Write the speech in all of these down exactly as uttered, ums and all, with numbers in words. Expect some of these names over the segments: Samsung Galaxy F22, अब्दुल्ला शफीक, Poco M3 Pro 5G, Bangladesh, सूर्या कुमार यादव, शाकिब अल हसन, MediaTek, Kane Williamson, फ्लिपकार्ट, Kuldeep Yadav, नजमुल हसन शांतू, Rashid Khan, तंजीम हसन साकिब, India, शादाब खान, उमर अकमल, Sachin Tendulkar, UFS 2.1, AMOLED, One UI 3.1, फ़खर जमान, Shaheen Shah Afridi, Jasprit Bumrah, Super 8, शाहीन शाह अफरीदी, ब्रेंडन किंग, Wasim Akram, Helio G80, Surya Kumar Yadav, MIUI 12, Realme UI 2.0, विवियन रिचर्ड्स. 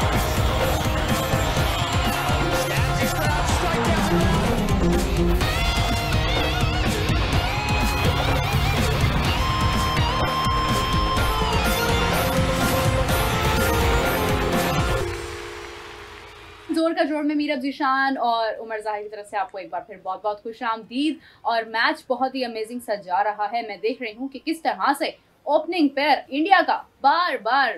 जोर का जोर में मीरब जीशान और उमर जाहिर की तरफ से आपको एक बार फिर बहुत बहुत खुश आमदीद। और मैच बहुत ही अमेजिंग सा जा रहा है। मैं देख रही हूँ कि किस तरह से ओपनिंग पेयर इंडिया का बार बार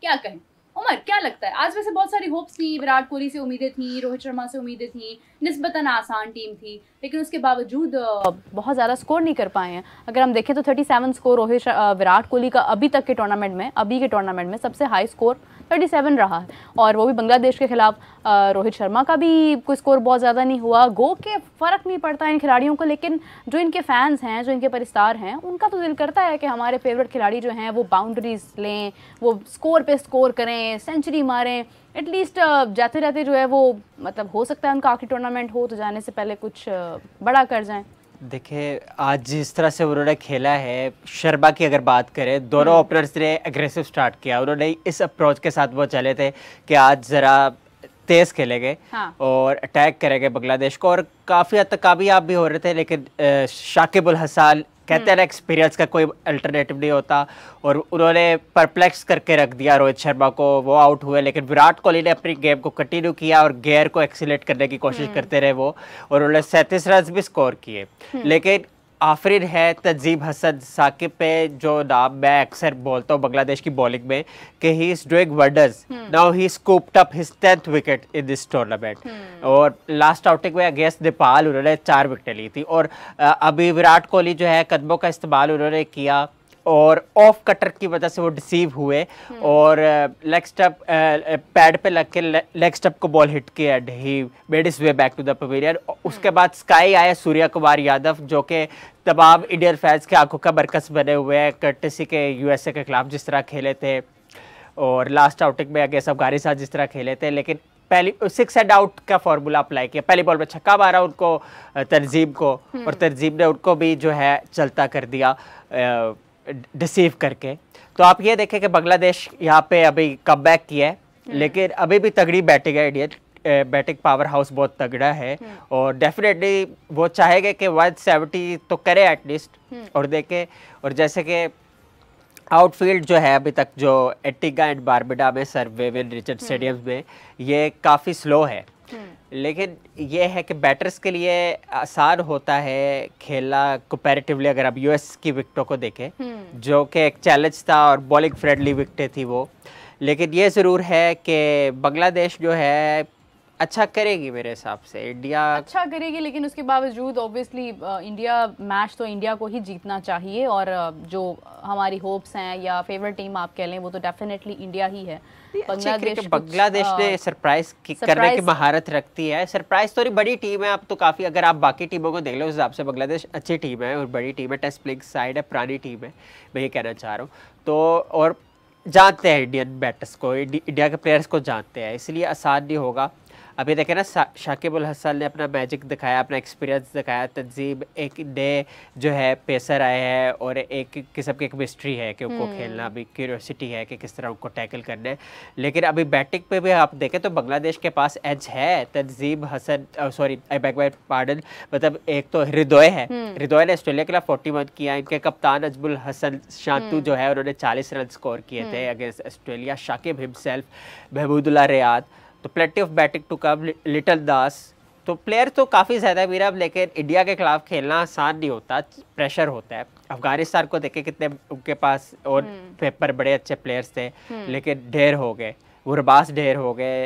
क्या कहें। उमर, क्या लगता है आज? वैसे बहुत सारी होप्स थी, विराट कोहली से उम्मीदें थी, रोहित शर्मा से उम्मीदें थी, निस्बतन आसान टीम थी, लेकिन उसके बावजूद बहुत ज़्यादा स्कोर नहीं कर पाए हैं। अगर हम देखें तो सैंतीस स्कोर रोहित विराट कोहली का अभी तक के टूर्नामेंट में अभी के टूर्नामेंट में सबसे हाई स्कोर सैंतीस रहा है, और वो भी बांग्लादेश के खिलाफ। रोहित शर्मा का भी कोई स्कोर बहुत ज़्यादा नहीं हुआ। गो के फ़र्क नहीं पड़ता इन खिलाड़ियों को, लेकिन जो इनके फैंस हैं, जो इनके परिस्तार हैं, उनका तो दिल करता है कि हमारे फेवरेट खिलाड़ी जो हैं वो बाउंड्रीज लें, वो स्कोर पे स्कोर करें, सेंचुरी मारें। एटलीस्ट जाते जाते जो है वो, मतलब हो सकता है उनका आखिरी टूर्नामेंट हो, तो जाने से पहले कुछ बड़ा कर जाएँ। देखिए आज जिस तरह से उन्होंने खेला है, शर्मा की अगर बात करें, दोनों ओपनर्स ने एग्रेसिव स्टार्ट किया। उन्होंने इस अप्रोच के साथ वो चले थे कि आज ज़रा तेज़ खेलेंगे, हाँ। और अटैक करेंगे बांग्लादेश को, और काफ़ी हद तक कामयाब भी हो रहे थे। लेकिन शाकिब अल हसन, कहते हैं ना एक्सपीरियंस का कोई अल्टरनेटिव नहीं होता, और उन्होंने परप्लेक्स करके रख दिया रोहित शर्मा को। वो आउट हुए, लेकिन विराट कोहली ने अपनी गेम को कंटिन्यू किया और गेयर को एक्सीलेट करने की कोशिश करते रहे वो, और उन्होंने सैंतीस रन भी स्कोर किए। लेकिन आफरीन है तंजीम हसन साकिब पे, जो नाम मैं अक्सर बोलता हूँ बांग्लादेश की बॉलिंग में, कि he is doing wonders. Now he scooped up his tenth wicket in this tournament, और लास्ट आउटिंग में अगेंस्ट नेपाल उन्होंने चार विकेटें ली थी। और अभी विराट कोहली जो है, कदमों का इस्तेमाल उन्होंने किया और ऑफ कटर की वजह से वो डिसीव हुए, और लेग स्टंप पैड पे लग के लेग स्टंप को बॉल हिट किया, he made his way back to the pavilion. उसके बाद स्काई आया सूर्या कुमार यादव, जो कि तमाम इंडियन फैंस के आंखों का बरकस बने हुए हैं, कर्टिस के यूएसए के खिलाफ जिस तरह खेले थे, और लास्ट आउटिंग में अगेंस्ट अफगानिस्तान जिस तरह खेले थे। लेकिन पहली सिक्स एंड आउट का फॉर्मूला अप्लाई किया, पहली बॉल में छक्का मारा उनको तंजीम को, और तंजीम ने उनको भी जो है चलता कर दिया डिसीव करके। तो आप ये देखें कि बांग्लादेश यहाँ पे अभी कम बैक किया है, लेकिन अभी भी तगड़ी बैटिंग है इंडियन, बैटिंग पावर हाउस बहुत तगड़ा है, और डेफिनेटली वो चाहेंगे कि एक सौ सत्तर तो करें एटलीस्ट, और देखें। और जैसे कि आउटफील्ड जो है अभी तक, जो एंटीगा एंड बारबेडा में सर विवियन रिचर्ड्स स्टेडियम में, ये काफ़ी स्लो है। लेकिन ये है कि बैटर्स के लिए आसान होता है खेलना कंपैरेटिवली, अगर आप यूएस की विकेटों को देखें, जो कि एक चैलेंज था और बॉलिंग फ्रेंडली विकेटें थी वो। लेकिन ये ज़रूर है कि बांग्लादेश जो है अच्छा करेगी मेरे हिसाब से, इंडिया अच्छा करेगी। लेकिन उसके बावजूद ऑब्वियसली इंडिया मैच तो इंडिया को ही जीतना चाहिए, और जो हमारी होप्स हैं या फेवरेट टीम आप कह लें, वो तो डेफिनेटली इंडिया ही है। बांग्लादेश बांग्लादेश ने सरप्राइज करने की महारत रखती है। सरप्राइज तो नहीं, बड़ी टीम है अब तो काफ़ी, अगर आप बाकी टीमों को देख लो उस हिसाब से बांग्लादेश अच्छी टीम है और बड़ी टीम है, टेस्ट प्लेइंग साइड है, पुरानी टीम है, मैं ये कहना चाह रहा हूँ। तो और जानते हैं इंडियन बैटर्स को, इंडिया के प्लेयर्स को जानते हैं, इसलिए आसान नहीं होगा। अभी देखें ना, शा, शाकिब अल हसन ने अपना मैजिक दिखाया, अपना एक्सपीरियंस दिखाया। तंजीम एक नए जो है पेसर आए हैं, और एक किस्म की एक मिस्ट्री है कि उनको खेलना भी, क्यूरियोसिटी है कि किस तरह उनको टैकल करना है। लेकिन अभी बैटिंग पे भी आप देखें तो बांग्लादेश के पास एज है। Tanzim Hasan, sorry I back my pardon, मतलब एक तो हृदय है, हृदय ने ऑस्ट्रेलिया के लिए फोर्टी वन किया। इनके कप्तान नजमुल हसन शांतू जो है, उन्होंने चालीस रन स्कोर किए थे against Australia. Shakib himself, Mahmudullah Riyad, तो plenty of batting to come, Litton Das, तो प्लेयर तो काफ़ी ज़्यादा मीरा। लेकिन इंडिया के खिलाफ खेलना आसान नहीं होता, प्रेशर होता है। अफगानिस्तान को देखें कितने उनके पास और पेपर बड़े अच्छे प्लेयर्स थे, लेकिन ढेर हो गए, गुरबास ढेर हो गए,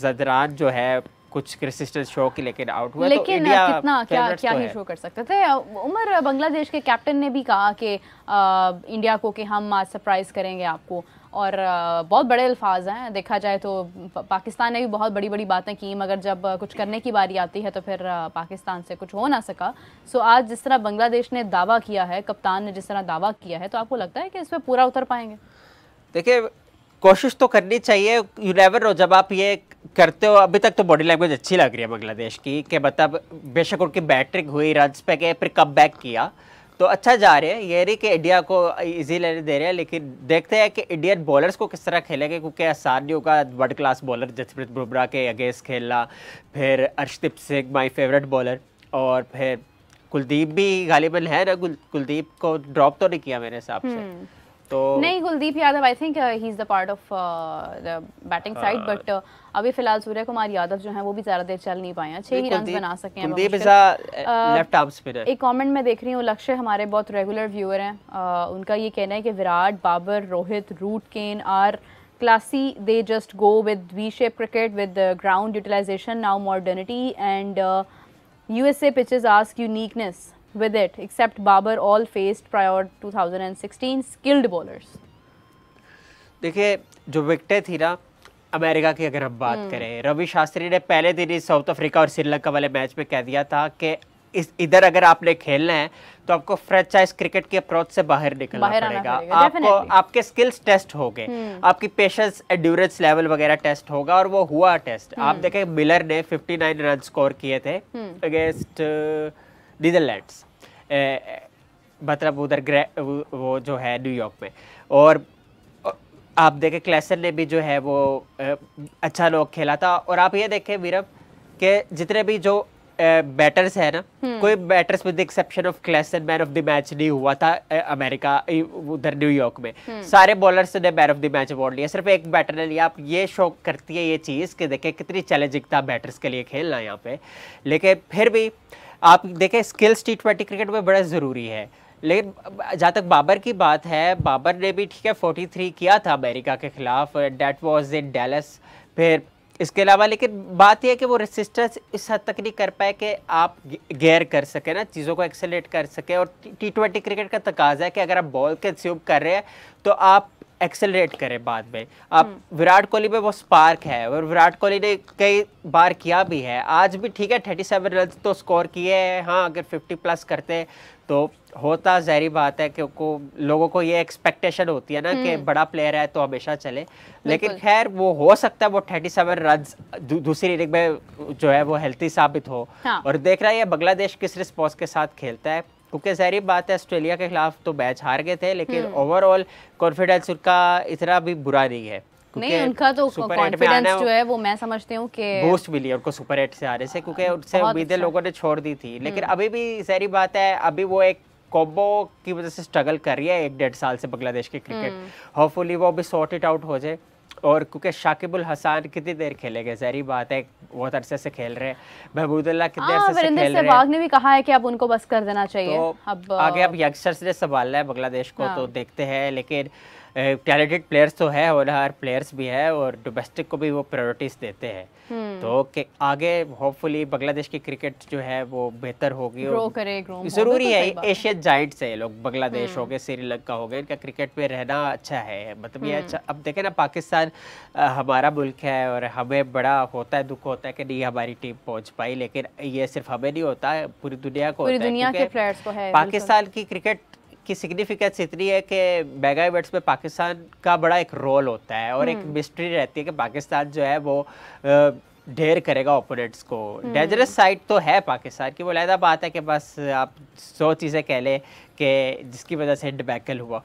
जदरान जो है कुछ क्रिसिस्टल शो की लेकिन आउट हुआ। लेकिन तो इंडिया कितना क्या क्या ही शो कर सकते थे। उमर, बांग्लादेश के कैप्टन ने भी कहा कि इंडिया को कि हम आज सरप्राइज़ करेंगे आपको, और बहुत बड़े अल्फाज हैं। देखा जाए तो पाकिस्तान ने भी बहुत बड़ी बड़ी बातें की, मगर जब कुछ करने की बारी आती है तो फिर पाकिस्तान से कुछ हो ना सका। सो आज जिस तरह बांग्लादेश ने दावा किया है, कप्तान ने जिस तरह दावा किया है, तो आपको लगता है कि इस पर पूरा उतर पाएंगे? देखिए कोशिश तो करनी चाहिए, यू नेवर नो जब आप ये करते हो। अभी तक तो बॉडी लैंग्वेज अच्छी लग रही है बांग्लादेश की, कि मतलब बेशक उनकी बैटिंग हुई, रन पे गए, फिर कम बैक किया, तो अच्छा जा रहे हैं, ये रही कि इंडिया को इजी लेने दे रहे हैं, लेकिन देखते हैं कि इंडियन बॉलर्स को किस तरह खेलेंगे, क्योंकि आसान नहीं होगा world class bowler Jasprit Bumrah के अगेंस्ट खेलना, फिर Arshdeep Singh my favourite bowler, और फिर कुलदीप भी गालिबन है ना, कुलदीप को ड्रॉप तो नहीं किया मेरे हिसाब से तो नहीं। Kuldeep Yadav I think he is the part of the batting side, but अभी फिलहाल सूर्य कुमार यादव जो हैं वो भी ज़्यादा देर चल नहीं पाए हैं, छः ही रन बना सके हैं। Kuldeep is a left arm spinner. एक कमेंट मैं देख रही हूँ, लक्ष्य हमारे बहुत रेगुलर व्यूअर हैं, uh, उनका ये कहना है कि Virat, Babar, Rohit, Root, Kane are classy, they just go with V shape cricket with ground utilisation, now modernity and U S A pitches ask uniqueness with it except Babar, all faced prior two thousand sixteen skilled bowlers। देखिए जो विकटें थी ना America की अगर हम बात करें, रवि शास्त्री ने पहले दिन ही साउथ अफ्रीका और श्रीलंका वाले मैच में कह दिया था कि इस इधर अगर आपने खेलना है तो आपको फ्रेंचाइज क्रिकेट की अप्रोच से बाहर निकलना बाहर पड़ेगा, पड़ेगा। आपको आपके स्किल्स टेस्ट हो गए, आपकी पेशेंस एंड्योरेंस लेवल वगैरह टेस्ट होगा, और वो हुआ टेस्ट। आप देखें मिलर ने फिफ्टी नाइन रन स्कोर किए थे अगेंस्ट नीदरलैंड्स, मतलब उधर वो जो है न्यूयॉर्क में, और आप देखें क्लेसन ने भी जो है वो ए, अच्छा लोग खेला था। और आप ये देखें वीरव के जितने भी जो ए, बैटर्स है ना, कोई batters with exception of Klaasen man of the match नहीं हुआ था ए, अमेरिका उधर न्यूयॉर्क में, सारे बॉलर्स ने man of the match award लिया, सिर्फ एक बैटर ने लिया। आप ये शो करती है ये चीज़ कि देखें कितनी चैलेंजिंग था बैटर्स के लिए खेलना यहाँ पे, लेकिन फिर भी आप देखें स्किल्स टी ट्वेंटी क्रिकेट में बड़ा ज़रूरी है। लेकिन जहाँ तक बाबर की बात है, बाबर ने भी ठीक है फोर्टी थ्री किया था अमेरिका के खिलाफ, डैट वाज इन डैलस, फिर इसके अलावा, लेकिन बात यह है कि वो रेसिस्टेंस इस हद तक नहीं कर पाए कि आप गेयर कर सकें ना, चीज़ों को एक्सेलरेट कर सकें। और टी ट्वेंटी क्रिकेट का तकाजा है कि अगर आप बॉल कंज्यूम कर रहे हैं तो आप एक्सेलरेट करें बाद में। आप विराट कोहली में वो स्पार्क है, और विराट कोहली ने कई बार किया भी है, आज भी ठीक है थर्टी सेवन रन तो स्कोर किए हैं, हाँ अगर फिफ्टी प्लस करते तो होता, जहरी बात है क्योंकि लोगों को ये एक्सपेक्टेशन होती है ना कि बड़ा प्लेयर है तो हमेशा चले, लेकिन खैर वो हो सकता है वो थर्टी सेवन रन दूसरी इनिंग में जो है वो हेल्थी साबित हो। हाँ। और देख रहा है बांग्लादेश किस रिस्पॉन्स के साथ खेलता है, क्योंकि जहरी बात है ऑस्ट्रेलिया के खिलाफ तो मैच हार गए थे, लेकिन ओवरऑल कॉन्फिडेंस उनका इतना भी बुरा नहीं है, नहीं उनका तो कॉन्फिडेंस जो है वो मैं समझती हूँ कि बूस्ट मिली उनको सुपर एट से आने से, क्योंकि उनसे उम्मीदें लोगों ने छोड़ दी थी, लेकिन अभी भी जहरी बात है अभी वो एक कॉम्बो की वजह से स्ट्रगल कर रही है एक डेढ़ साल से बांग्लादेश की क्रिकेट, होपफुली वो भी सॉर्ट इट आउट हो जाए। और क्योंकि शाकिब अल हसन कितनी देर खेलेंगे, जहरी बात है बहुत अरसे से खेल रहे हैं, महमूदुल्लाह कितने अरसे से खेल रहे हैं, सहवाग ने भी कहा है कि अब उनको बस कर देना चाहिए, तो अब आगे अब यंगस्टर्स ने संभालना है बांग्लादेश को। हाँ। तो देखते हैं, लेकिन टैलेंटेड प्लेयर्स तो है, होनहार प्लेयर्स भी है, और डोमेस्टिक को भी वो प्रायोरिटीज देते हैं, तो कि आगे होपफुली बांग्लादेश की क्रिकेट जो है वो बेहतर होगी, जरूरी है। एशियन जाइंट्स है लोग, बांग्लादेश हो गए, श्रीलंका हो गए, इनका क्रिकेट में रहना अच्छा है, मतलब ये अच्छा। अब देखें ना पाकिस्तान हमारा मुल्क है, और हमें बड़ा होता है, दुख होता है कि नहीं हमारी टीम पहुँच पाई, लेकिन ये सिर्फ हमें नहीं होता है, पूरी दुनिया को, पूरी दुनिया के प्लेयर्स को है। पाकिस्तान की क्रिकेट की सिग्निफिकेंस इतनी है कि मेगा इवेंट्स में पाकिस्तान का बड़ा एक रोल होता है, और एक मिस्ट्री रहती है कि पाकिस्तान जो है वो ढेर करेगा ओपोनेंट्स को। डेंजरस साइड तो है पाकिस्तान की, वो अलहदा बात है कि बस आप सौ चीज़ें कह लें कि जिसकी वजह से डिबैकल हुआ।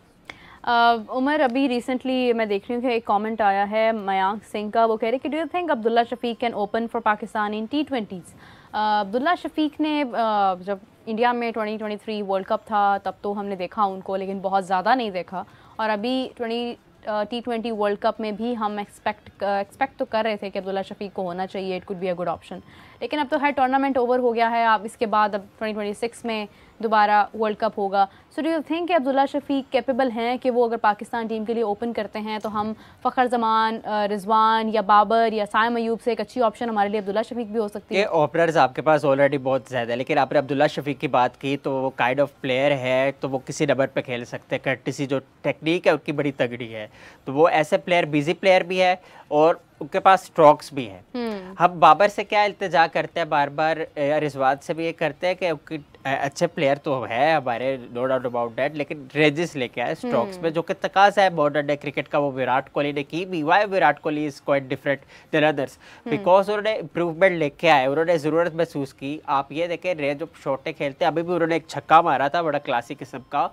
उमर अभी रिसेंटली मैं देख रही हूँ कि एक कमेंट आया है मयांक सिंह का, वो कह रहे कि do you think अब्दुल्ला शफीक can open for Pakistan in T twenties. अब्दुल्ला शफीक ने uh, जब इंडिया में twenty twenty three world cup था तब तो हमने देखा उनको, लेकिन बहुत ज़्यादा नहीं देखा, और अभी टी ट्वेंटी वर्ल्ड कप में भी हम एक्सपेक्ट एक्सपेक्ट तो कर रहे थे कि अब्दुल्ला शफीक को होना चाहिए, it could be a good option, लेकिन अब तो हर टूर्नामेंट ओवर हो गया है, अब इसके बाद अब ट्वेंटी ट्वेंटी सिक्स में दोबारा वर्ल्ड कप होगा। सो डू यू थिंक कि अब्दुल्ला शफीक कैपेबल हैं कि वो अगर पाकिस्तान टीम के लिए ओपन करते हैं तो हम फ़खर जमान, रिजवान या बाबर या साइम अयूब से एक अच्छी ऑप्शन हमारे लिए अब्दुल्ला शफीक भी हो सकती है? ये ओपनर्स आपके पास ऑलरेडी बहुत ज़्यादा है, लेकिन आपने अब्दुल्ला शफीक की बात की तो वो काइंड ऑफ प्लेयर है, तो वो किसी नंबर पर खेल सकते हैं, कट्टी सी जो टेक्निक है उनकी बड़ी तगड़ी है, तो वो ऐसे प्लेयर बिजी प्लेयर भी है, और उनके पास स्ट्रोक्स भी हैं। हम बाबर से क्या इल्तिजा करते हैं बार बार, रिजवान से भी ये करते हैं कि अच्छे प्लेयर तो है हमारे, नो डाउट अबाउट दैट, लेकिन रेजिस लेके आए स्ट्रोक्स में, जो कि तकाजा है मॉडर्न डे क्रिकेट का, वो विराट कोहली ने की भी। Why Virat Kohli is quite different than others, because उन्होंने इंप्रूवमेंट लेके आए, उन्होंने ज़रूरत महसूस की। आप ये देखें रे जो शॉटें खेलते, अभी भी उन्होंने एक छक्का मारा था बड़ा क्लासिक किस्म का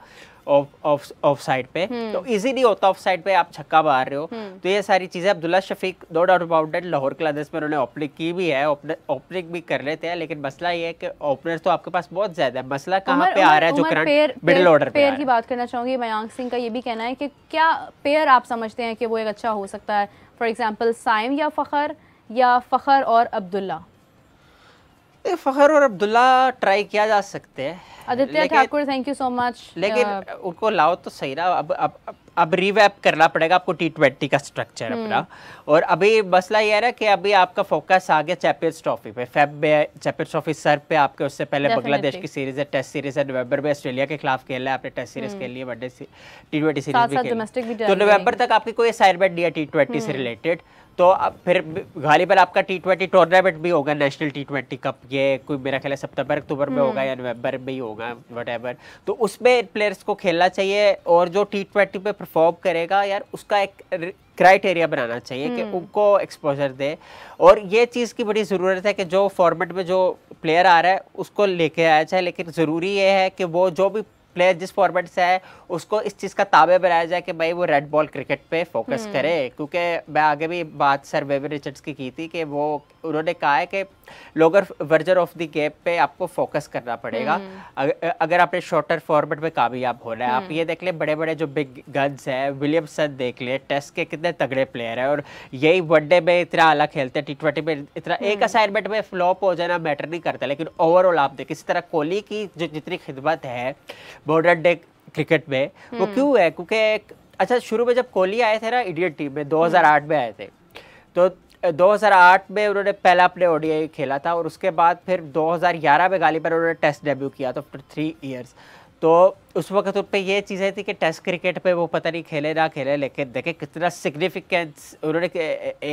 ऑफ ऑफ ऑफ साइड पे, तो इजी नहीं होता ऑफ साइड पे आप छक्का मार रहे हो। तो ये सारी चीज़ें अब्दुल्ला शफीक no doubt about that, Lahore classes में उन्होंने ओपनिंग की भी है, ओपनिंग भी कर लेते हैं, लेकिन मसला ये है कि ओपनर तो आपके पास बहुत ज्यादा है, मसला कहाँ पे आ रहा है जो करंट मिडिल ऑर्डर पे। पेयर की बात करना चाहूँगी, मयांक सिंह का ये भी कहना है कि क्या पेयर आप समझते हैं कि वो एक अच्छा हो सकता है, फॉर एग्जाम्पल साइम या फ़खर, या फ़खर और अब्दुल्ला? फ़खर और अब्दुल्ला ट्राई किया जा सकते हैं। Aditya Thakur, thank you so much. लेकिन उनको लाओ तो सही ना, अब अब अब रिवैप करना पड़ेगा आपको टी ट्वेंटी का स्ट्रक्चर अपना। और अभी मसला यह रहा कि अभी आपका फोकस आ गया चैंपियंस ट्रॉफी पे, फेब में चैंपियंस ट्रॉफी सर पे आपके, उससे पहले बांग्लादेश की सीरीज है, टेस्ट सीरीज है, नवंबर में ऑस्ट्रेलिया के खिलाफ खेलना है, आपने टेस्ट सीरीज खेली है, वनडे टी ट्वेंटी सीरीज, तो नवंबर तक आपकी कोई असाइनमेंट नहीं है टी ट्वेंटी से रिलेटेड। तो अब फिर गालिबन आपका टी ट्वेंटी टूर्नामेंट भी होगा, नेशनल टी ट्वेंटी कप, ये कोई मेरा ख्याल है सितंबर अक्टूबर में होगा या नवंबर में ही होगा, वट एवर। तो उसमें प्लेयर्स को खेलना चाहिए, और जो टी ट्वेंटी पे परफॉर्म करेगा यार उसका एक क्राइटेरिया बनाना चाहिए कि उनको एक्सपोजर दे। और ये चीज़ की बड़ी ज़रूरत है कि जो फॉर्मेट में जो प्लेयर आ रहा है उसको लेके आया जाए, लेकिन ज़रूरी ये है कि वो जो भी प्लेयर जिस फॉर्मेट से है उसको इस चीज़ का ताबे बनाया जाए कि भाई वो रेड बॉल क्रिकेट पे फोकस करे। क्योंकि मैं आगे भी बात सर विवियन रिचर्ड्स की की थी कि वो उन्होंने कहा है कि lower version of the game पे आपको फोकस करना पड़ेगा अगर आपने शॉर्टर फॉर्मेट में कामयाब होना है। आप ये देख लें बड़े बड़े जो बिग गन्स हैं, विलियमसन देख लें, टेस्ट के कितने तगड़े प्लेयर हैं, और यही वनडे में इतना आला खेलते हैं, टी ट्वेंटी में इतना। एक असाइनमेंट में फ्लॉप हो जाना मैटर नहीं करता, लेकिन ओवरऑल आप देखें इस तरह कोहली की जो जितनी खिदमत है मॉडर्न डे क्रिकेट में वो क्यों है, क्योंकि अच्छा शुरू में जब कोहली आए थे ना इंडियन टीम में दो हज़ार आठ में आए थे, तो दो हज़ार आठ में उन्होंने पहला अपने ओडीआई खेला था, और उसके बाद फिर दो हज़ार ग्यारह में गालिबन उन्होंने टेस्ट डेब्यू किया था आफ्टर थ्री इयर्स। तो उस वक्त उन पर यह चीज़ें थी कि टेस्ट क्रिकेट पे वो पता नहीं खेले ना खेले, लेकिन देखें कितना सिग्निफिकेंस उन्होंने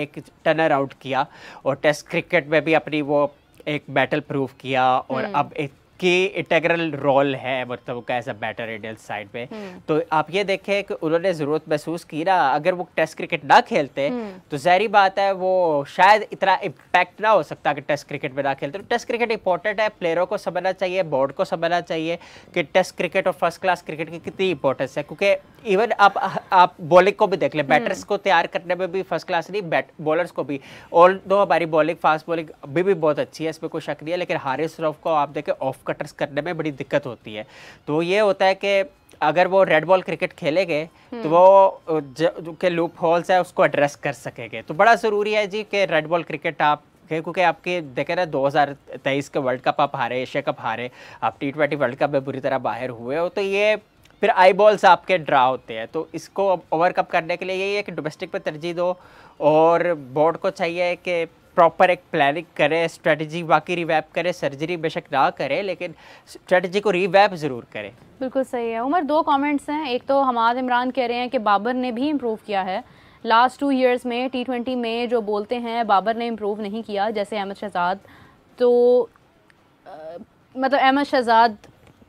एक टर्नर आउट किया, और टेस्ट क्रिकेट में भी अपनी वो एक बैटल प्रूव किया, और अब एक की इंटेग्रल रोल है मतलब उनका as a batter Indian side पे। तो आप ये देखें कि उन्होंने ज़रूरत महसूस की ना, अगर वो टेस्ट क्रिकेट ना खेलते तो ज़ाहिर बात है वो शायद इतना इम्पैक्ट ना हो सकता कि टेस्ट क्रिकेट में ना खेलते। तो टेस्ट क्रिकेट इंपॉर्टेंट है, प्लेयरों को समझना चाहिए, बोर्ड को समझना चाहिए कि टेस्ट क्रिकेट और फर्स्ट क्लास क्रिकेट की कितनी इंपॉर्टेंस है। क्योंकि इवन आप आप बॉलिंग को भी देख लें, बैटर्स को तैयार करने में भी फर्स्ट क्लास नहीं, बैट बॉलर्स को भी। ऑल दो हमारी बॉलिंग फास्ट बॉलिंग अभी भी बहुत अच्छी है, इसमें कोई शक नहीं है, लेकिन हारिस रऊफ को आप देखें ऑफ कटर्स करने में बड़ी दिक्कत होती है। तो ये होता है कि अगर वो रेड बॉल क्रिकेट खेलेंगे तो वो जो के लूप होल्स है उसको एड्रेस कर सकेंगे। तो बड़ा ज़रूरी है जी कि रेड बॉल क्रिकेट आप, क्योंकि आपके देखे ना दो हज़ार तेईस के वर्ल्ड कप आप हारे, एशिया कप हारे, आप टी ट्वेंटी वर्ल्ड कप में बुरी तरह बाहर हुए हो, तो ये फिर आई बॉल्स आपके ड्रा होते हैं। तो इसको ओवरकम करने के लिए यही है कि डोमेस्टिक पर तरजीह दो, और बोर्ड को चाहिए कि प्रॉपर एक प्लानिंग करें, स्ट्रेटजी बाकी रिवैप करें, सर्जरी बेशक ना करें लेकिन स्ट्रेटजी को रिवैप ज़रूर करें। बिल्कुल सही है उमर। दो कमेंट्स हैं, एक तो हम्माद इमरान कह रहे हैं कि बाबर ने भी इम्प्रूव किया है लास्ट टू इयर्स में, टी ट्वेंटी में जो बोलते हैं बाबर ने इम्प्रूव नहीं किया जैसे अहमद शहजाद, तो आ, मतलब अहमद शहजाद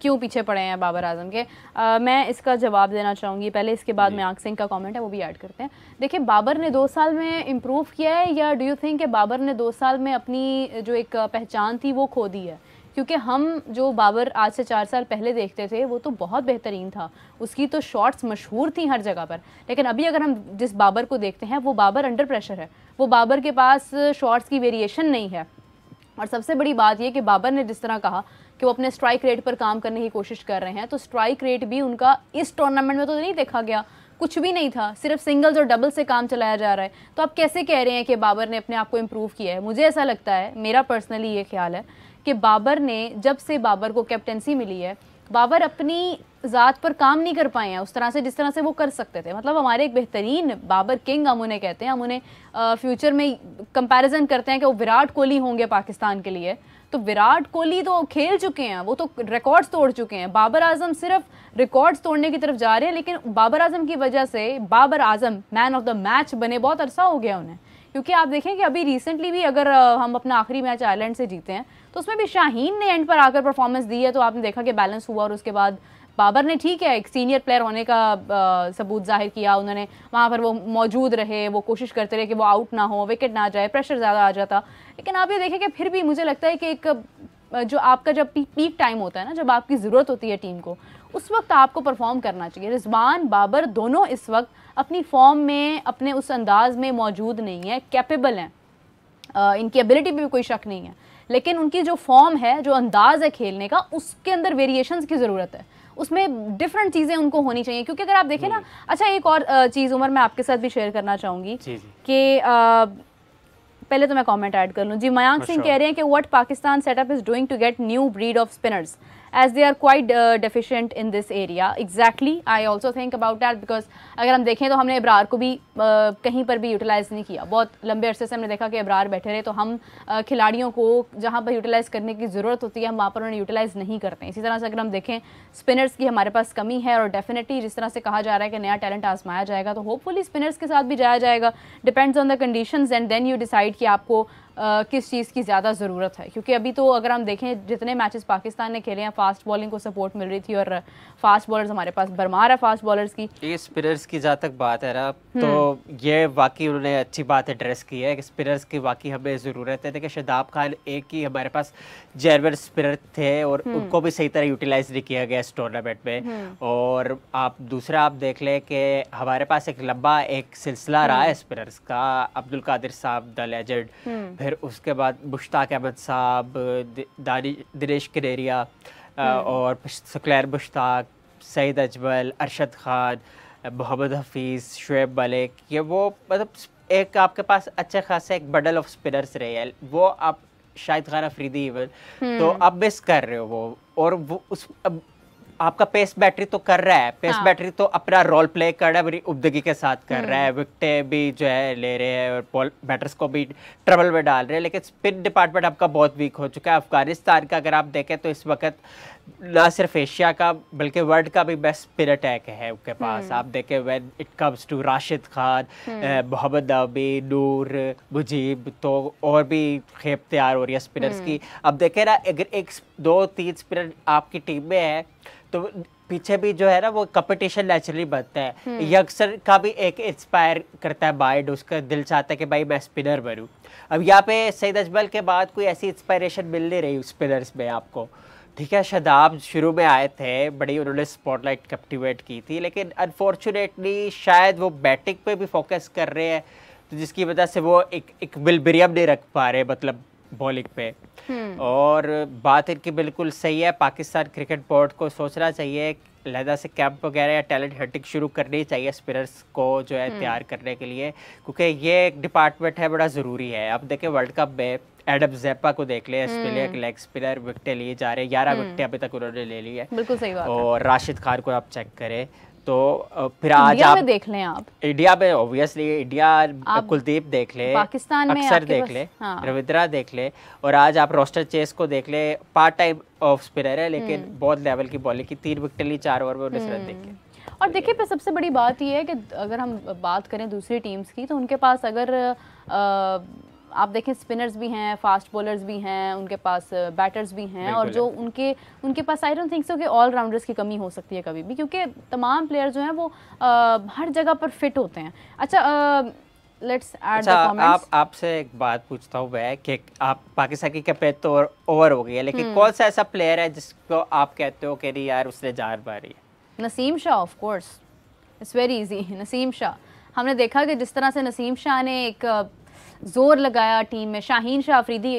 क्यों पीछे पड़े हैं बाबर आजम के? आ, मैं इसका जवाब देना चाहूँगी पहले, इसके बाद मयांक सिंह का कमेंट है वो भी ऐड करते हैं। देखिए बाबर ने दो साल में इम्प्रूव किया है, या डू यू थिंक कि बाबर ने दो साल में अपनी जो एक पहचान थी वो खो दी है? क्योंकि हम जो बाबर आज से चार साल पहले देखते थे वो तो बहुत बेहतरीन था, उसकी तो शॉट्स मशहूर थी हर जगह पर, लेकिन अभी अगर हम जिस बाबर को देखते हैं वो बाबर अंडर प्रेशर है, वो बाबर के पास शॉट्स की वेरिएशन नहीं है। और सबसे बड़ी बात यह कि बाबर ने जिस तरह कहा कि वो अपने स्ट्राइक रेट पर काम करने की कोशिश कर रहे हैं, तो स्ट्राइक रेट भी उनका इस टूर्नामेंट में तो नहीं देखा गया, कुछ भी नहीं था, सिर्फ सिंगल्स और डबल से काम चलाया जा रहा है। तो आप कैसे कह रहे हैं कि बाबर ने अपने आप को इम्प्रूव किया है? मुझे ऐसा लगता है, मेरा पर्सनली ये ख्याल है कि बाबर ने, जब से बाबर को कैप्टेंसी मिली है, बाबर अपनी ज़ात पर काम नहीं कर पाए हैं उस तरह से जिस तरह से वो कर सकते थे। मतलब हमारे एक बेहतरीन बाबर किंग, हम उन्हें कहते हैं, हम उन्हें फ्यूचर में कंपैरिजन करते हैं कि वो विराट कोहली होंगे पाकिस्तान के लिए, तो विराट कोहली तो खेल चुके हैं, वो तो रिकॉर्ड्स तोड़ चुके हैं। बाबर आजम सिर्फ रिकॉर्ड्स तोड़ने की तरफ जा रहे हैं, लेकिन बाबर आजम की वजह से Babar Azam man of the match बने, बहुत अरसा हो गया उन्हें। क्योंकि आप देखें कि अभी रिसेंटली भी अगर हम अपना आखिरी मैच आयरलैंड से जीते हैं तो उसमें भी शाहीन ने एंड पर आकर परफॉर्मेंस दी है, तो आपने देखा कि बैलेंस हुआ। और उसके बाद बाबर ने, ठीक है, एक सीनियर प्लेयर होने का आ, सबूत जाहिर किया, उन्होंने वहाँ पर वो मौजूद रहे, वो कोशिश करते रहे कि वो आउट ना हो, विकेट ना जाए, प्रेशर ज़्यादा आ जाता। लेकिन आप ये देखें कि फिर भी मुझे लगता है कि एक जो आपका जब पीक टाइम होता है ना, जब आपकी ज़रूरत होती है टीम को, उस वक्त आपको परफॉर्म करना चाहिए। रिजवान, बाबर दोनों इस वक्त अपनी फॉर्म में, अपने उस अंदाज में मौजूद नहीं है। कैपेबल हैं, आ, इनकी एबिलिटी पे भी कोई शक नहीं है, लेकिन उनकी जो फॉर्म है, जो अंदाज़ है खेलने का, उसके अंदर वेरिएशंस की ज़रूरत है, उसमें डिफरेंट चीज़ें उनको होनी चाहिए। क्योंकि अगर आप देखें ना, अच्छा एक और चीज़ उमर मैं आपके साथ भी शेयर करना चाहूँगी कि आ, पहले तो मैं कमेंट ऐड कर लूँ जी। मयांक सिंह कह रहे हैं कि what Pakistan setup is doing to get new breed of spinners as they are quite uh, deficient in this area। Exactly, I also think about that because अगर हम देखें तो हमने इब्रार को भी uh, कहीं पर भी यूटिलाइज़ नहीं किया। बहुत लंबे अरसे से हमने देखा कि इब्रार बैठे रहे, तो हम uh, खिलाड़ियों को जहाँ पर यूटिलाइज़ करने की ज़रूरत होती है हम वहाँ पर उन्हें यूटिलाइज़ नहीं करते। इसी तरह से अगर हम देखें, स्पिनर्स की हमारे पास कमी है और डेफिनेटली जिस तरह से कहा जा रहा है कि नया टैलेंट आजमाया जाएगा, तो होपफुली स्पिनर्स के साथ भी जाया जाएगा। Depends on the conditions and then you decide कि आपको Uh, किस चीज़ की ज़्यादा ज़रूरत है। क्योंकि अभी तो अगर हम देखें जितने मैचेस पाकिस्तान ने खेले हैं, फास्ट बॉलिंग को सपोर्ट मिल रही थी और फास्ट बॉलर्स हमारे पास भरमार है फास्ट बॉलर्स की। ये स्पिनर्स की जहाँ तक बात है ना, तो ये वाकई उन्होंने अच्छी बात एड्रेस की है कि स्पिनर्स की वाकई हमें ज़रूरत है। देखिए शादाब खान एक ही हमारे पास जेनवन स्पिनर थे और उनको भी सही तरह यूटिलाइज़ नहीं किया गया इस टूर्नामेंट में। और आप दूसरा आप देख लें कि हमारे पास एक लंबा एक सिलसिला रहा है स्पिनर्स का, अब्दुल कादिर साहब द लेजेंड, फिर उसके बाद मुश्ताक अहमद साहब, दानी दिनेश कनेरिया और सकलैर मुश्ताक, सईद अजमल, अरशद खान, मोहम्मद हफीज़, शुएब मलिक। ये वो मतलब एक आपके पास अच्छे खासे एक बंडल ऑफ स्पिनर्स रहे हैं। वो आप शाहिद खान अफरीदी इवन तो आप मिस कर रहे हो वो, और वो उस अब आपका पेस बैटरी तो कर रहा है, पेस हाँ। बैटरी तो अपना रोल प्ले कर रहा है, बड़ी उबदगी के साथ कर रहा है, विकटें भी जो है ले रहे हैं और बॉल बैटर्स को भी ट्रबल में डाल रहे हैं। लेकिन स्पिन डिपार्टमेंट आपका बहुत वीक हो चुका है। अफगानिस्तान का अगर आप देखें तो इस वक्त ना सिर्फ एशिया का बल्कि वर्ल्ड का भी बेस्ट स्पिन अटैक है उनके पास। आप देखें when it comes to Rashid Khan, Mohammad Nabi, Noor, Mujeeb, तो और भी खेप तैयार हो रही है स्पिनर्स की। अब देखें ना, अगर एक दो तीन स्पिनर आपकी टीम में है तो पीछे भी जो है ना वो कंपटीशन नेचुरली बनता है। यंगस्टर का भी एक इंस्पायर करता है माइंड, उसका दिल चाहता है कि भाई मैं स्पिनर बनूँ। अब यहाँ पे सईद अजमल के बाद कोई ऐसी इंस्पायरेशन मिल नहीं रही स्पिनर्स में आपको। ठीक है, शादाब शुरू में आए थे, बड़ी उन्होंने स्पॉटलाइट कैप्टिवेट की थी, लेकिन अनफॉर्चुनेटली शायद वो बैटिंग पे भी फोकस कर रहे हैं, तो जिसकी वजह से वो एक एक विलब्रियम नहीं रख पा रहे मतलब बॉलिंग पे। और बात इनकी बिल्कुल सही है, पाकिस्तान क्रिकेट बोर्ड को सोचना चाहिए लहदा से कैंप वगैरह या टैलेंट हंटिंग शुरू करनी चाहिए स्पिनर्स को जो है तैयार करने के लिए, क्योंकि ये एक डिपार्टमेंट है बड़ा ज़रूरी है। अब देखें वर्ल्ड कप में एडम ज़ेपा को देख लें, ऑस्ट्रेलिया के लेग स्पिनर, विकटें लिए जा रहे हैं, ग्यारह विकटें अभी तक उन्होंने ले ली है। बिल्कुल सही बात। और राशिद खान को आप चेक करें तो फिर आज आप देख लें, आप इंडिया में ऑब्वियसली इंडिया कुलदीप देख ले, पाकिस्तान में अक्सर देख ले, हाँ। रविंद्रा देख ले, और आज आप रोस्टर चेस को देख ले, पार्ट टाइम ऑफ स्पिनर है लेकिन बहुत लेवल की बॉलिंग की, तीन विकेट ली चार ओवर में उन्नीस रन देखे। और देखिए पर सबसे बड़ी बात यह है कि अगर हम बात करें दूसरी टीम्स की तो उनके पास अगर आप देखें स्पिनर्स भी हैं, फास्ट बॉलर्स भी हैं, उनके पास बैटर्स भी हैं, और जो उनके उनके पास आई डोंट थिंक सो कि ऑल राउंडर्स की कमी हो सकती है कभी भी, क्योंकि तमाम प्लेयर जो हैं वो आ, हर जगह पर फिट होते हैं। अच्छा लेट्स ऐड द कमेंट्स। आप आपसे एक बात पूछता हूँ मैं कि आप पाकिस्तान की कैपेट तो ओवर हो गई है, लेकिन कौन सा ऐसा प्लेयर है जिसको आप कहते हो कि नहीं यार उसने जान मारी है? Naseem Shah, of course, it's very easy. Naseem Shah, हमने देखा कि जिस तरह से नसीम शाह ने एक जोर लगाया टीम में। शाहीन शाह अफरीदी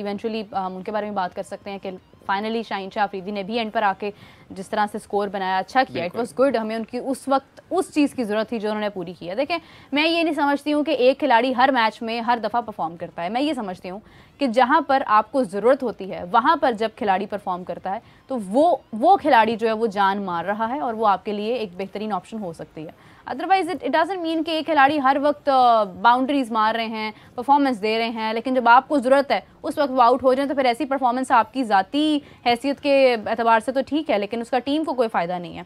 इवेंचुअली हम उनके बारे में बात कर सकते हैं कि फाइनली शाहीन शाह अफरीदी ने भी एंड पर आके जिस तरह से स्कोर बनाया, अच्छा किया, इट वाज गुड। हमें उनकी उस वक्त उस चीज़ की ज़रूरत थी जो उन्होंने पूरी की है। देखें मैं ये नहीं समझती हूँ कि एक खिलाड़ी हर मैच में हर दफ़ा परफॉर्म करता है। मैं ये समझती हूँ कि जहाँ पर आपको ज़रूरत होती है वहाँ पर जब खिलाड़ी परफॉर्म करता है तो वो वो खिलाड़ी जो है वो जान मार रहा है और वो आपके लिए एक बेहतरीन ऑप्शन हो सकती है। अदरवाइज इट डजंट मीन कि खिलाड़ी हर वक्त बाउंड्रीज मार रहे हैं, परफॉर्मेंस दे रहे हैं, लेकिन जब आपको ज़रूरत है उस वक्त वो आउट हो जाए तो फिर ऐसी परफॉर्मेंस आपकी ज़ाती हैसियत के एतबार से तो ठीक है लेकिन उसका टीम को कोई फ़ायदा नहीं है।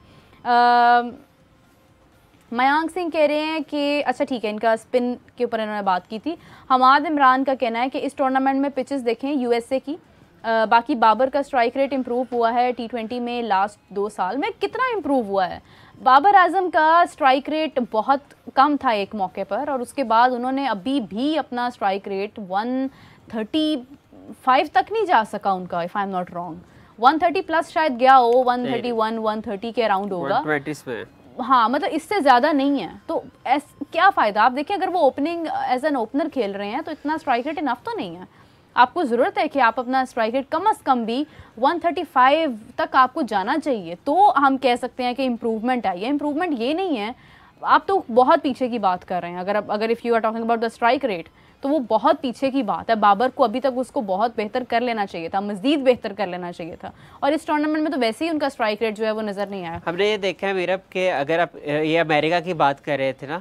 मयांक सिंह कह रहे हैं कि अच्छा ठीक है, इनका स्पिन के ऊपर इन्होंने बात की थी। हम्माद इमरान का कहना है कि इस टूर्नामेंट में पिचेस देखें यूएसए की, आ, बाकी बाबर का स्ट्राइक रेट इम्प्रूव हुआ है टी ट्वेंटी में, लास्ट दो साल में कितना इम्प्रूव हुआ है। बाबर आजम का स्ट्राइक रेट बहुत कम था एक मौके पर और उसके बाद उन्होंने अभी भी अपना strike rate one thirty five तक नहीं जा सका उनका, if I am not wrong one thirty plus शायद गया हो, one thirty one one thirty के अराउंड होगा, हाँ मतलब इससे ज़्यादा नहीं है। तो ऐस क्या फ़ायदा, आप देखिए अगर वो ओपनिंग एज एन ओपनर खेल रहे हैं तो इतना स्ट्राइक रेट इनफ तो नहीं है। आपको ज़रूरत है कि आप अपना स्ट्राइक रेट कम अज़ कम भी वन थर्टी फाइव तक आपको जाना चाहिए तो हम कह सकते हैं कि इम्प्रूवमेंट आई है। इम्प्रूवमेंट ये नहीं है, आप तो बहुत पीछे की बात कर रहे हैं। अगर अगर if you are talking about the strike rate तो वो बहुत पीछे की बात है। बाबर को अभी तक उसको बहुत बेहतर कर लेना चाहिए था, मज़ीद बेहतर कर लेना चाहिए था और इस टूर्नामेंट में तो वैसे ही उनका स्ट्राइक रेट जो है वो नज़र नहीं आया। हमने ये देखा है मीरब कि अगर आप ये अमेरिका की बात कर रहे थे ना,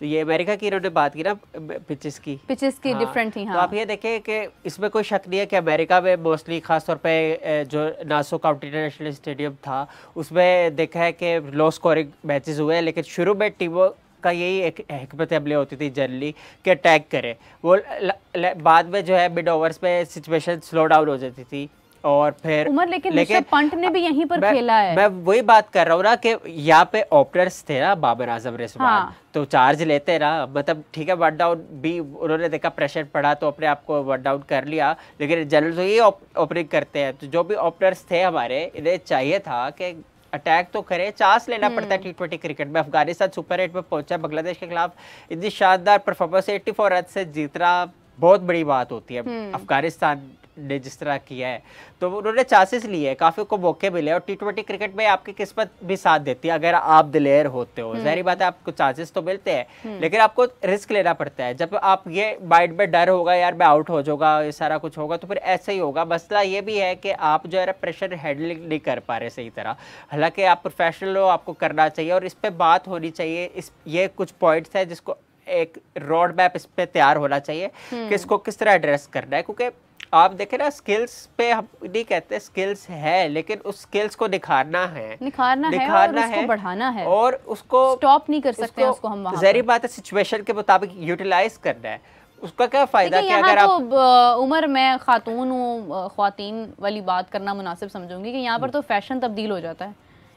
तो ये अमेरिका की इन्होंने बात की ना पिचेस की, पिचेस की डिफरेंट थी। हाँ, तो आप ये देखें कि इसमें कोई शक नहीं है कि अमेरिका में मोस्टली खासतौर पे जो नासो काउंटी इंटरनेशनल स्टेडियम था उसमें देखा है कि लो स्कोरिंग मैचेस हुए हैं, लेकिन शुरू में टीमों का यही एक हमत अमले होती थी जनरली कि अटैक करें, वो ल, ल, बाद में जो है मिड ओवर्स में सिचुएशन स्लो डाउन हो जाती थी और फिर उमर लेकिन, लेकिन पंट ने भी यहीं पर मैं, खेला है। मैं वही बात कर रहा हूँ ना कि यहाँ पे ओपनर्स थे ना बाबर आजम, रिजवान, हाँ। तो चार्ज लेते ना, मतलब ठीक है वन डाउन भी उन्होंने देखा प्रेशर पड़ा तो अपने आप को वन डाउन कर लिया, लेकिन जनरल तो ये ओपनिंग करते हैं। तो जो भी ओपनर्स थे हमारे, इन्हें चाहिए था कि अटैक तो करे, चांस लेना पड़ता है टी ट्वेंटी क्रिकेट में। अफगानिस्तान सुपर एट में पहुंचा, बांग्लादेश के खिलाफ इतनी शानदार परफॉर्मेंस एट्टी फोर रन से जीतना बहुत बड़ी बात होती है। अफगानिस्तान ने जिस तरह किया है तो उन्होंने चांसेस लिए, काफ़ी को मौके मिले और टी ट्वेंटी क्रिकेट में आपकी किस्मत भी साथ देती है। अगर आप दिलेर होते हो जहरी बात है आपको चांसेस तो मिलते हैं, लेकिन आपको रिस्क लेना पड़ता है। जब आप ये माइंड में डर होगा यार मैं आउट हो जाऊँगा, ये सारा कुछ होगा, तो फिर ऐसे ही होगा। मसला ये भी है कि आप जो है प्रेशर हैंडलिंग नहीं कर पा रहे सही तरह। हालाँकि आप प्रोफेशनल हो, आपको करना चाहिए और इस पर बात होनी चाहिए। इस ये कुछ पॉइंट्स हैं जिसको एक रोड मैप इस पर तैयार होना चाहिए कि इसको किस तरह एड्रेस करना है, क्योंकि आप देखें ना स्किल्स पे हम नहीं कहते, स्किल्स है लेकिन उस स्किल्स को निखारना है, निखारना, निखारना है, और है, उसको बढ़ाना है और उसको स्टॉप नहीं कर सकते हैं उसको हम। जहरी बात है सिचुएशन के मुताबिक यूटिलाइज करना है, उसका क्या फ़ायदा कि अगर तो आप उम्र में खातून हूँ, ख्वातीन वाली बात करना मुनासिब समझूंगी कि यहाँ पर तो फैशन तब्दील हो जाता है,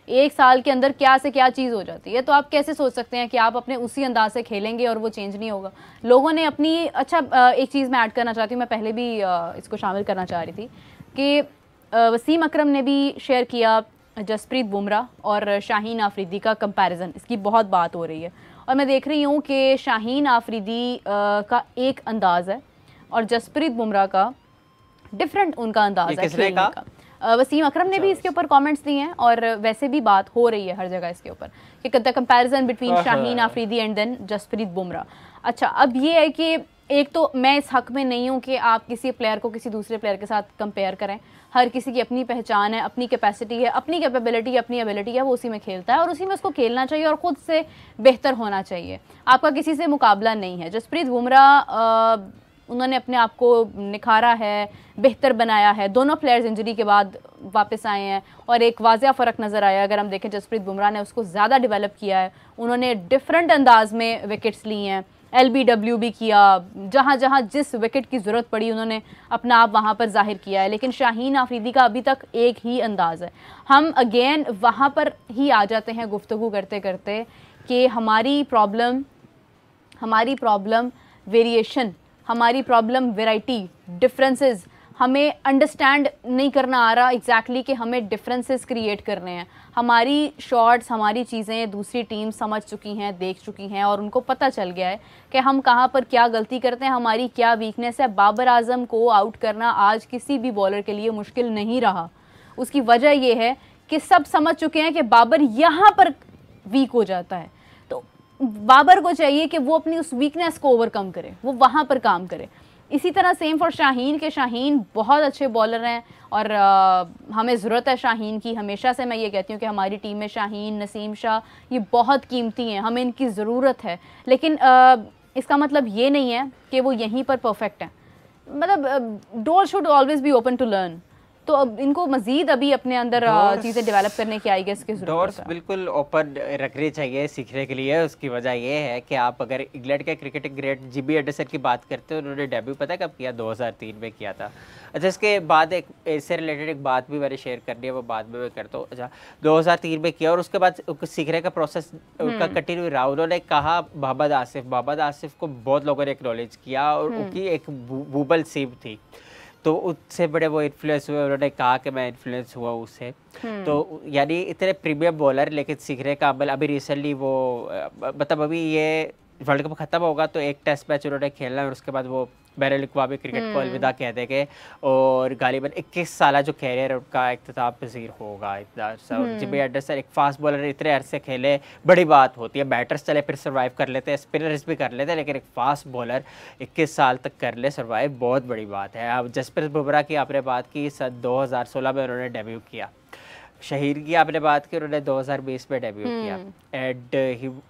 एक साल के अंदर क्या से क्या चीज़ हो जाती है। तो आप कैसे सोच सकते हैं कि आप अपने उसी अंदाज से खेलेंगे और वो चेंज नहीं होगा। लोगों ने अपनी, अच्छा एक चीज़ मैं ऐड करना चाहती हूँ, मैं पहले भी इसको शामिल करना चाह रही थी कि वसीम अकरम ने भी शेयर किया जसप्रीत बुमराह और शाहीन आफरीदी का कंपैरिजन, इसकी बहुत बात हो रही है और मैं देख रही हूँ कि शाहीन आफरीदी का एक अंदाज़ है और जसप्रीत बुमराह का डिफरेंट उनका अंदाज़ है खेलने का। वसीम अकरम ने भी इसके ऊपर कमेंट्स दिए हैं और वैसे भी बात हो रही है हर जगह इसके ऊपर कि the comparison between Shaheen Afridi and then Jasprit Bumrah. अच्छा अब ये है कि एक तो मैं इस हक़ में नहीं हूँ कि आप किसी प्लेयर को किसी दूसरे प्लेयर के साथ कंपेयर करें। हर किसी की अपनी पहचान है, अपनी कैपेसिटी है, अपनी कैपेबिलिटी है, अपनी एबिलिटी है, वो उसी में खेलता है और उसी में उसको खेलना चाहिए और ख़ुद से बेहतर होना चाहिए। आपका किसी से मुकाबला नहीं है। जसप्रीत बुमराह उन्होंने अपने आप को निखारा है, बेहतर बनाया है। दोनों प्लेयर्स इंजरी के बाद वापस आए हैं और एक वाज़ह फ़र्क नज़र आया। अगर हम देखें जसप्रीत बुमराह ने उसको ज़्यादा डेवलप किया है, उन्होंने डिफरेंट अंदाज में विकेट्स ली हैं, एल बी डब्ल्यू भी किया, जहाँ जहाँ जिस विकेट की ज़रूरत पड़ी उन्होंने अपना आप वहाँ पर जाहिर किया है। लेकिन शाहीन आफरीदी का अभी तक एक ही अंदाज़ है। हम अगेन वहाँ पर ही आ जाते हैं गुफ्तगू करते करते कि हमारी प्रॉब्लम हमारी प्रॉब्लम वेरिएशन, हमारी प्रॉब्लम वेराइटी, डिफरेंसेस, हमें अंडरस्टैंड नहीं करना आ रहा एग्जैक्टली कि हमें डिफरेंसेस क्रिएट करने हैं। हमारी शॉट्स, हमारी चीज़ें दूसरी टीम समझ चुकी हैं, देख चुकी हैं और उनको पता चल गया है कि हम कहाँ पर क्या गलती करते हैं, हमारी क्या वीकनेस है। बाबर आजम को आउट करना आज किसी भी बॉलर के लिए मुश्किल नहीं रहा। उसकी वजह यह है कि सब समझ चुके हैं कि बाबर यहाँ पर वीक हो जाता है। बाबर को चाहिए कि वो अपनी उस वीकनेस को ओवरकम करे, वो वहाँ पर काम करे। इसी तरह सेम फॉर शाहीन के शाहीन बहुत अच्छे बॉलर हैं और आ, हमें ज़रूरत है शाहीन की। हमेशा से मैं ये कहती हूँ कि हमारी टीम में शाहीन, नसीम शाह ये बहुत कीमती हैं, हमें इनकी ज़रूरत है। लेकिन आ, इसका मतलब ये नहीं है कि वो यहीं पर परफेक्ट हैं। मतलब door should always be open to learn, तो अब इनको मजीद अभी अपने अंदर चीज़ें डेवलप करने की आई गेस की जरूरत है। डोर्स बिल्कुल ओपन रखनी चाहिए सीखने के लिए। उसकी वजह ये है कि आप अगर इंग्लैंड के क्रिकेट ग्रेट जीबी एंडरसन की बात करते हो, उन्होंने डेब्यू पता कब किया, दो हज़ार तीन में किया था। अच्छा, इसके बाद एक इससे रिलेटेड एक बात भी मैंने शेयर करनी है, वो बाद में मैं करता हूँ। अच्छा, दो हज़ार तीन में किया और उसके बाद सीखने का प्रोसेस उनका कंटिन्यू रहा। उन्होंने कहा बाबर आसिफ, बाबर आसिफ को बहुत लोगों ने एक्नॉलेज किया और उनकी एक वूबल सीम थी तो उससे बड़े वो इन्फ्लुएंस हुए। उन्होंने कहा कि मैं इन्फ्लुएंस हुआ उससे, तो यानी इतने प्रीमियम बॉलर लेकिन सीखने का अमल। अभी रिसेंटली वो मतलब अभी ये वर्ल्ड कप ख़त्म होगा तो एक टेस्ट मैच उन्होंने खेलना है और उसके बाद वो बैरल-ए-अक़वामी क्रिकेट को अलविदा कह देंगे और गालिबन इक्कीस साल जो कैरियर उनका इख्तिताब पज़ीर होगा। इतना अर्सा जिमी एंडरसन एक फास्ट बॉलर इतने अरसे खेले, बड़ी बात होती है। बैटर्स चले फिर सर्वाइव कर लेते हैं, स्पिनर्स भी कर लेते हैं, लेकिन एक फास्ट बॉलर इक्कीस साल तक कर ले सर्वाइव, बहुत बड़ी बात है। अब जसप्रीत बुमराह की आपने बात की, सन दो हज़ार सोलह में उन्होंने डेब्यू किया। शहीन की आपने बात की, उन्होंने दो हज़ार बीस में डेब्यू किया and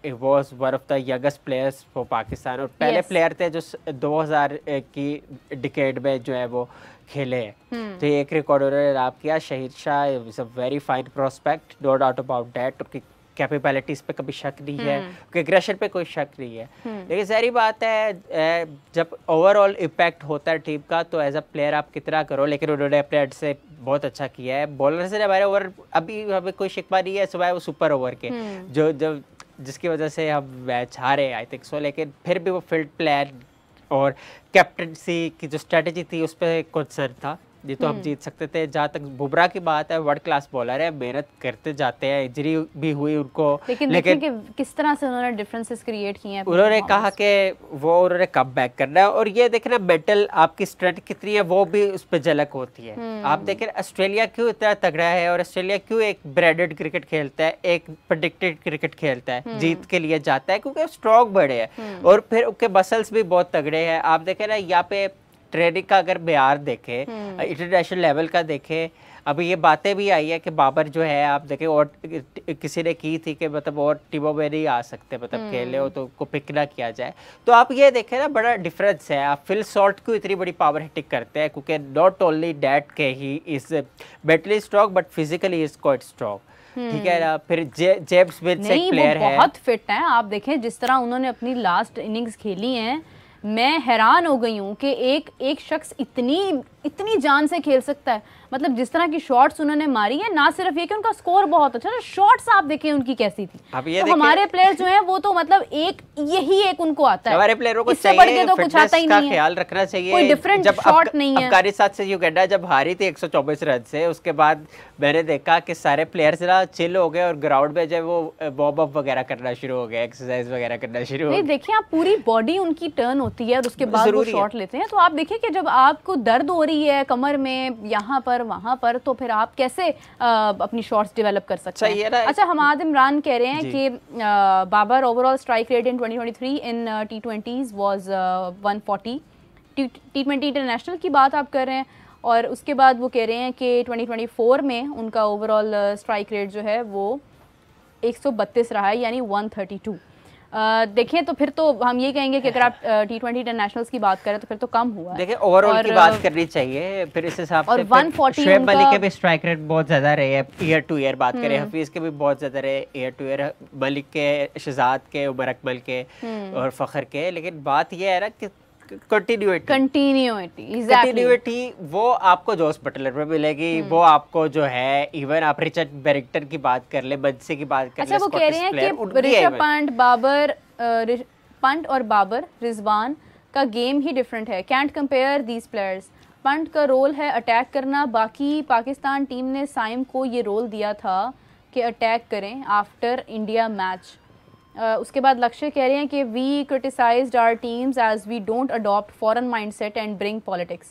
he was one of the youngest players for Pakistan और पहले yes. प्लेयर थे जो दो हज़ार की डिकेड में जो है वो खेले हैं, तो एक रिकॉर्ड उन्होंने नाप किया। Shaheen Shah is a very fine prospect, no doubt about that. उनकी कैपेबिलिटीज़ पे कभी शक नहीं है, उनके एग्रेशन पे कोई शक नहीं है, लेकिन सारी बात है जब ओवरऑल इम्पैक्ट होता है टीम का तो एज अ प्लेयर आप कितना करो, लेकिन उन्होंने अपने एड से बहुत अच्छा किया है। बॉलर से हमारे ओवर अभी हमें कोई शिकवा नहीं है, सुबह वो सुपर ओवर के जो जब जिसकी वजह से हम मैच हारे आई थिंक सो, लेकिन फिर भी वो फील्ड प्लान और कैप्टनसी की जो स्ट्रेटजी थी उस पर कंसर्न था, ये तो हम जीत सकते थे। जहाँ तक बुमराह की बात है, वर्ल्ड क्लास बॉलर है, मेहनत करते जाते हैं, इंजरी भी हुई उनको, लेकिन, लेकिन कि किस तरह से उन्होंने डिफरेंसेस क्रिएट किए हैं। उन्होंने कहा कि वो उन्होंने कम बैक करना है और ये देखना मेटल आपकी स्ट्रेंथ कितनी है वो भी उस पर झलक होती है। आप देखें ऑस्ट्रेलिया क्यों इतना तगड़ा है और ऑस्ट्रेलिया क्यों एक ब्रेडेड क्रिकेट खेलता है, एक प्रेडिक्टेड क्रिकेट खेलता है, जीत के लिए जाता है क्योंकि स्ट्रॉन्ग बड़े हैं और फिर उनके मसल्स भी बहुत तगड़े हैं। आप देखें ना यहाँ पे ट्रेनिंग का अगर बिहार देखे, इंटरनेशनल लेवल का देखे, अभी ये बातें भी आई है कि बाबर जो है आप देखें और किसी ने की थी कि मतलब और टीमों में नहीं आ सकते, मतलब खेले हो तो उनको पिक ना किया जाए, तो आप ये देखें ना बड़ा डिफरेंस है। आप फिल शॉर्ट को इतनी बड़ी पावर हिटिंग करते हैं क्योंकि नॉट ओनली डैट के he is mentally strong but physically is quite strong, ठीक है ना। फिर जे, जेम्स विल्स एक प्लेयर है, बहुत फिट है। आप देखें जिस तरह उन्होंने अपनी लास्ट इनिंग्स खेली हैं, मैं हैरान हो गई हूँ कि एक एक शख्स इतनी इतनी जान से खेल सकता है। मतलब जिस तरह की शॉट्स उन्होंने मारी है, ना सिर्फ ये कि उनका स्कोर बहुत अच्छा है, शॉट्स आप देखें उनकी कैसी थी। अब ये तो हमारे प्लेयर जो हैं वो तो मतलब एक यही एक उनको आता है, हमारे प्लेयरों को चाहिए तो कुछ आता ही नहीं है, ख्याल रखना चाहिए। कोई डिफरेंट शॉट नहीं है। अफगानिस्तान से युगांडा जब हारी थी एक सौ चौबीस रन से, उसके बाद मैंने देखा कि सारे प्लेयर्स ना चिल हो गए और ग्राउंड में जो वो वार्म अप वगैरह करना शुरू हो गया, एक्सरसाइज वगैरह करना शुरू हो गया। देखिए आप पूरी बॉडी उनकी टर्न होती है और उसके बाद वो शॉट लेते हैं, तो आप देखिए कि जब आपको दर्द हो रही है कमर में, यहाँ पर वहाँ पर, तो फिर आप कैसे आ, अपनी शॉट्स डेवलप कर सकते हैं। अच्छा, हम्माद इमरान कह रहे हैं कि आ, Babar overall strike rate in twenty twenty three in T twenties was one forty. T twenty international की बात आप कर रहे हैं और उसके बाद वो कह रहे हैं कि ट्वेंटी ट्वेंटी फोर में उनका ओवरऑल स्ट्राइक रेट जो है वो एक सौ बत्तीस रहा है, यानी वन थर्टी टू। देखें तो फिर तो हम ये कहेंगे कि अगर आप टी ट्वेंटी इंटरनेशनल्स की बात करें तो फिर तो कम हुआ है। देखिए ओवरऑल की बात करनी चाहिए फिर इस हिसाब से। और वन फोर्टी शोएब मलिक के भी स्ट्राइक रेट बहुत ज़्यादा रहे हैं ईयर टू ईयर, बात करें हफीज़ के भी बहुत ज़्यादा रहे ईयर टू ईयर, मलिक के, शहजाद के, उमर अकमल के और फ़खर के, लेकिन बात यह है ना कि कंटिन्यूटी कंटिन्यूटी कंटिन्यूटी वो आपको जोस बटलर में मिलेगी, वो आपको जो है इवन आप रिचर्ड बैरिंगटन की बात कर ले, बंसी की बात कर अच्छा, ले, वो कह रहे हैं कि ऋषभ पंत बाबर पंत और बाबर रिजवान का गेम ही डिफरेंट है, can't compare these players. Pant का रोल है अटैक करना, बाकी पाकिस्तान टीम ने साइम को ये रोल दिया था कि अटैक करें आफ्टर इंडिया मैच। Uh, उसके बाद लक्ष्य कह रहे हैं कि we criticized our teams as we don't adopt foreign mindset and bring politics.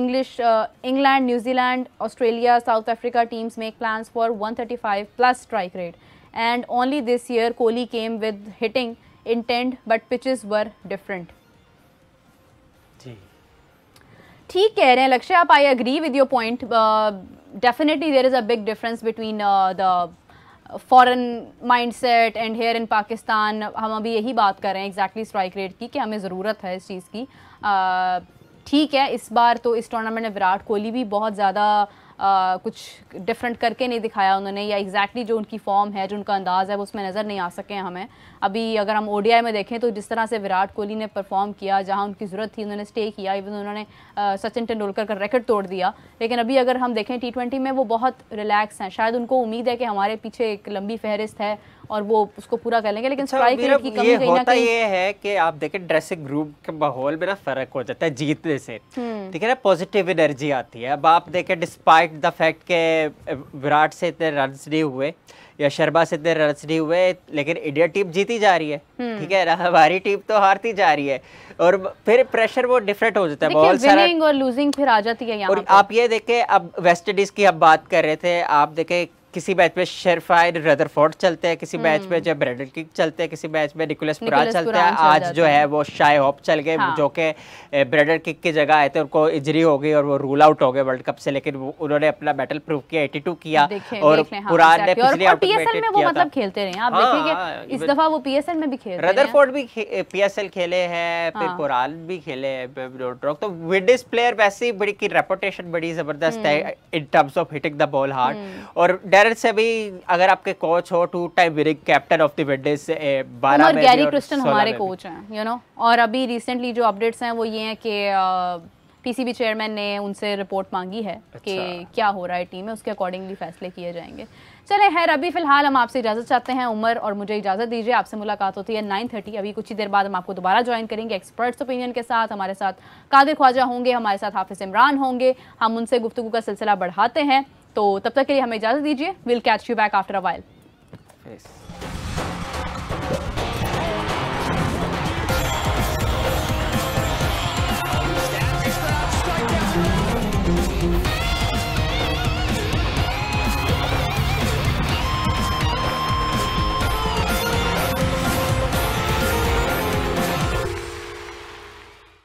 English England, New Zealand, Australia, South Africa teams make plans for one thirty five plus strike rate and only this year Kohli came with hitting intent but pitches were different. जी ठीक कह रहे हैं लक्ष्य आप, I agree with your point. Definitely there is a big difference between the foreign mindset and here in Pakistan. हम अभी यही बात कर रहे हैं एग्जैक्टली स्ट्राइक रेट की कि हमें ज़रूरत है इस चीज़ की. ठीक है, इस बार तो इस टूर्नामेंट में विराट कोहली भी बहुत ज़्यादा कुछ डिफरेंट करके नहीं दिखाया उन्होंने, या एग्जैक्टली जो उनकी फॉर्म है, जो उनका अंदाज़ है, वो उसमें नज़र नहीं आ सके हैं हमें. अभी अगर हम ओडीआई में देखें तो जिस तरह से विराट कोहली ने परफॉर्म किया, जहां उनकी ज़रूरत थी उन्होंने स्टे किया, इवन उन्होंने सचिन तेंदुलकर का रिकॉर्ड तोड़ दिया. लेकिन अभी अगर हम देखें टी ट्वेंटी में वो बहुत रिलैक्स हैं. शायद उनको उम्मीद है कि हमारे पीछे एक लंबी फहरिस्त है और वो उसको पूरा कर लेंगे. लेकिन स्ट्राइक रेट की कमी कहीं ना कहीं ये है कि आप देखें ड्रेसिंग रूम का माहौल में ना फर्क हो जाता है जीतने से, ठीक है ना, पॉजिटिव एनर्जी आती है. अब आप देखें डिस्पाइट द फैक्ट के विराट से इतने रन्स नहीं हुए या शर्मा से इतने रन्स नहीं हुए, लेकिन इंडिया टीम जीती जा रही है, ठीक है ना, हमारी टीम तो हारती जा रही है. और फिर प्रेशर वो डिफरेंट हो जाता है, बहुत सारा विनिंग और लूजिंग फिर आ जाती है. और आप ये देखें, अब वेस्ट इंडीज की हम बात कर रहे थे, आप देखें किसी मैच में शेरफाइन रदरफोर्ड चलते हैं, किसी मैच में जो ब्रेंडन किंग चलते हैं, किसी मैच में निकोलस पुरान चलते हैं. आज जो है वो शाय हॉप चल गए, हाँ. जो कि ब्रेंडन किंग की जगह आए थे, उनको इंजरी हो गई और वो रूल आउट हो गए वर्ल्ड कप से, लेकिन उन्होंने अपना बैटल प्रूफ किया, एटी टू किया. और पुरान ने पिछले आउटमेटेड किया था, खेलते रहे. आप देखिए इस दफा वो पीएसएल में भी खेले, रदरफोर्ड भी पीएसएल खेले हैं, फिर पुरान भी खेले. तो विंडीज प्लेयर वैसे ही की रेपुटेशन बड़ी जबरदस्त है in terms of hitting the ball hard. और से भी अगर आपके कोच हो, two time winning captain of the Windies से बारह में, गैरी क्रिस्टन हमारे कोच हैं, यू नो. और अभी रिसेंटली जो अपडेट्स हैं वो ये हैं कि पीसीबी चेयरमैन ने उनसे रिपोर्ट मांगी है कि क्या हो रहा है टीम में, उसके अकॉर्डिंगली फैसले किए जाएंगे. चले है रबी, फिलहाल हम आपसे इजाजत चाहते हैं. उमर और मुझे इजाजत दीजिए, आपसे मुलाकात होती है नाइन थर्टी. अभी कुछ ही देर बाद हम आपको दोबारा ज्वाइन करेंगे एक्सपर्ट्स ओपिनियन के साथ. हमारे साथ कादिर ख्वाजा होंगे, हमारे साथ हाफिज इमरान होंगे. हम उनसे गुफ्तगू का सिलसिला बढ़ाते हैं, तो तब तक के लिए हमें इजाजत दीजिए. Will catch you back after a while.